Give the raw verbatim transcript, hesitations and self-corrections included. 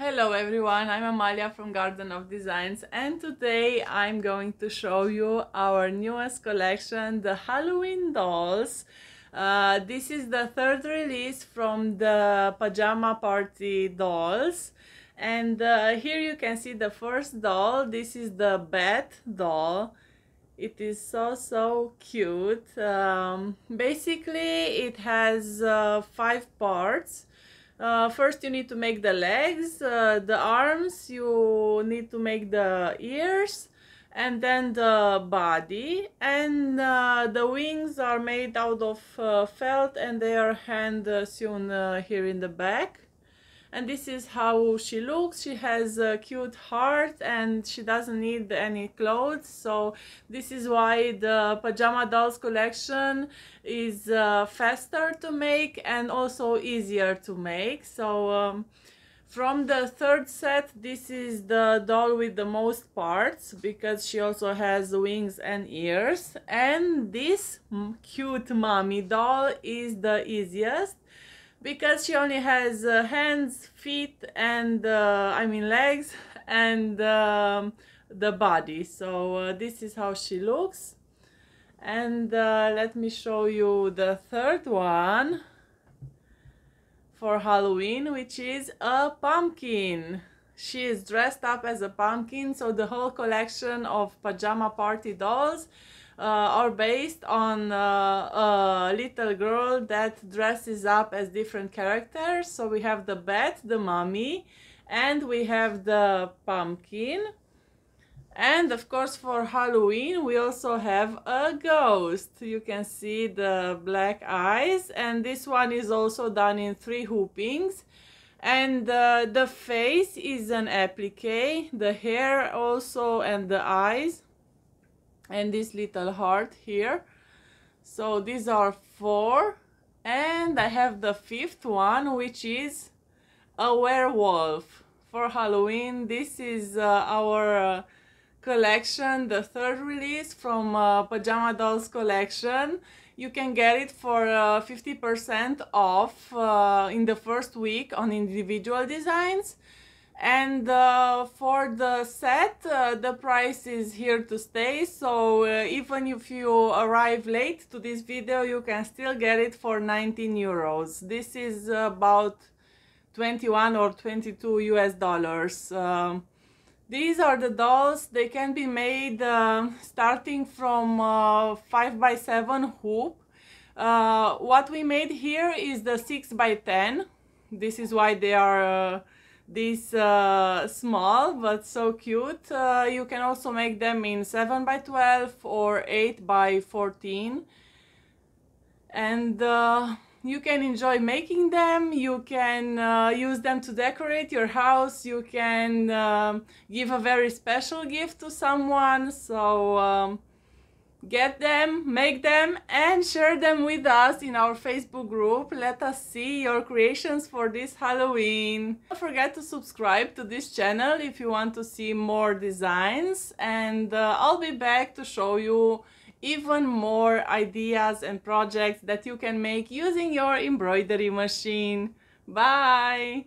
Hello everyone, I'm Amalia from Garden of Designs, and today I'm going to show you our newest collection, the Halloween Dolls. Uh, this is the third release from the Pajama Party Dolls, and uh, here you can see the first doll. This is the Bat doll. It is so so cute. Um, basically it has uh, five parts. Uh, first you need to make the legs, uh, the arms, you need to make the ears, and then the body, and uh, the wings are made out of uh, felt, and they are hand sewn uh, here in the back. And this is how she looks. She has a cute heart and she doesn't need any clothes, so this is why the Pajama Dolls collection is uh, faster to make and also easier to make. So um, from the third set, this is the doll with the most parts, because she also has wings and ears, and this cute mommy doll is the easiest, because she only has uh, hands, feet, and uh, I mean legs, and um, the body. So uh, this is how she looks. And uh, let me show you the third one for Halloween, which is a pumpkin. She is dressed up as a pumpkin, so the whole collection of Pajama Party Dolls uh, are based on uh, a little girl that dresses up as different characters. So we have the bat, the mummy, and we have the pumpkin. And of course, for Halloween, we also have a ghost. You can see the black eyes, and this one is also done in three hoopings. And uh, the face is an applique, the hair also, and the eyes, and this little heart here. So these are four, and I have the fifth one, which is a werewolf for Halloween. This is uh, our uh, collection, the third release from uh, Pajama Dolls collection. You can get it for fifty percent uh, off uh, in the first week on individual designs. And uh, for the set, uh, the price is here to stay. So uh, even if you arrive late to this video, you can still get it for nineteen euros. This is about twenty-one or twenty-two U S dollars. Uh, These are the dolls. They can be made uh, starting from uh, five by seven hoop. Uh, what we made here is the six by ten. This is why they are uh, this uh, small, but so cute. Uh, you can also make them in seven by twelve or eight by fourteen. And uh, you can enjoy making them, you can uh, use them to decorate your house, you can um, give a very special gift to someone. So um, get them, make them, and share them with us in our Facebook group. Let us see your creations for this Halloween. Don't forget to subscribe to this channel if you want to see more designs, and uh, I'll be back to show you even more ideas and projects that you can make using your embroidery machine. Bye!